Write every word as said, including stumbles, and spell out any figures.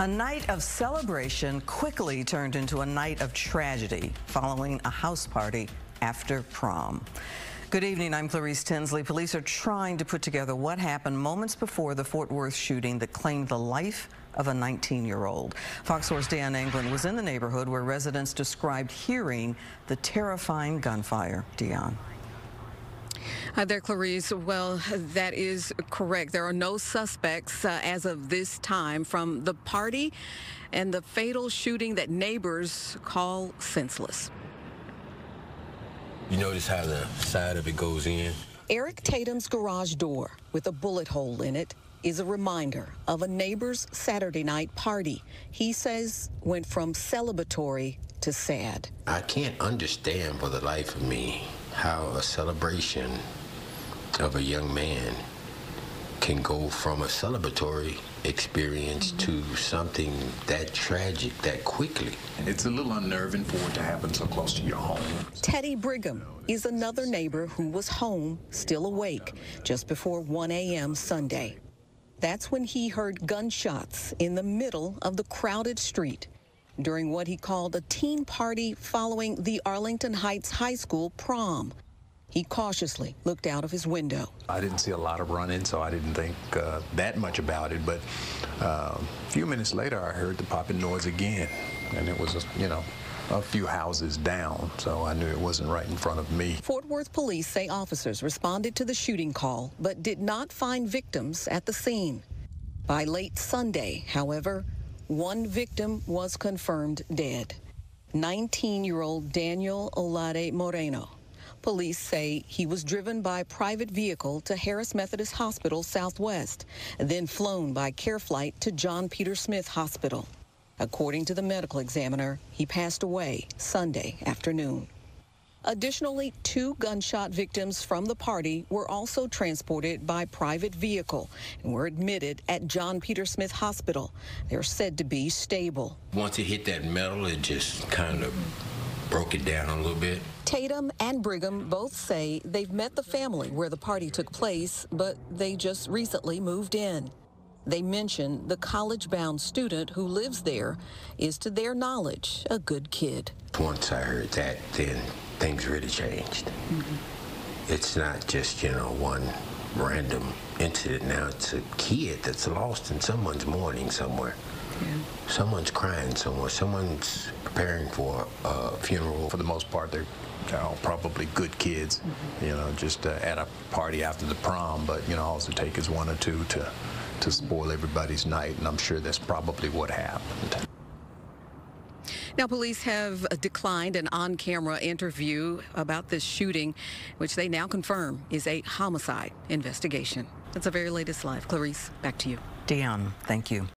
A night of celebration quickly turned into a night of tragedy following a house party after prom. Good evening, I'm Clarice Tinsley. Police are trying to put together what happened moments before the Fort Worth shooting that claimed the life of a nineteen-year-old. Fox Sports' Dan Englund was in the neighborhood where residents described hearing the terrifying gunfire. Dion. Hi there, Clarice. Well, that is correct. There are no suspects uh, as of this time from the party and the fatal shooting that neighbors call senseless. You notice how the side of it goes in? Eric Tatum's garage door with a bullet hole in it is a reminder of a neighbor's Saturday night party he says went from celebratory to sad. I can't understand for the life of me how a celebration of a young man can go from a celebratory experience to something that tragic that quickly. It's a little unnerving for it to happen so close to your home. Teddy Brigham is another neighbor who was home, still awake, just before one A M Sunday. That's when he heard gunshots in the middle of the crowded street during what he called a teen party following the Arlington Heights High School prom. He cautiously looked out of his window. I didn't see a lot of running, so I didn't think uh, that much about it, but uh, a few minutes later I heard the popping noise again, and it was, just, you know, a few houses down, so I knew it wasn't right in front of me. Fort Worth police say officers responded to the shooting call, but did not find victims at the scene. By late Sunday, however, one victim was confirmed dead, nineteen-year-old Daniel Olade Moreno. Police say he was driven by private vehicle to Harris Methodist Hospital Southwest, then flown by Care Flight to John Peter Smith Hospital. According to the medical examiner, he passed away Sunday afternoon. Additionally, two gunshot victims from the party were also transported by private vehicle and were admitted at John Peter Smith Hospital. They're said to be stable. Once it hit that metal, it just kind of broke it down a little bit. Tatum and Brigham both say they've met the family where the party took place, but they just recently moved in. They mention the college-bound student who lives there is, to their knowledge, a good kid. Once I heard that, then things really changed. Mm-hmm. It's not just, you know, one random incident now. It's a kid that's lost in someone's mourning somewhere. Yeah. Someone's crying somewhere. Someone's preparing for a funeral. For the most part, they're all probably good kids, mm-hmm. you know, just uh, at a party after the prom, but, you know, all it takes is one or two to... to spoil everybody's night, and I'm sure that's probably what happened. Now, police have declined an on-camera interview about this shooting, which they now confirm is a homicide investigation. That's the very latest live. Clarice, back to you. Dion, thank you.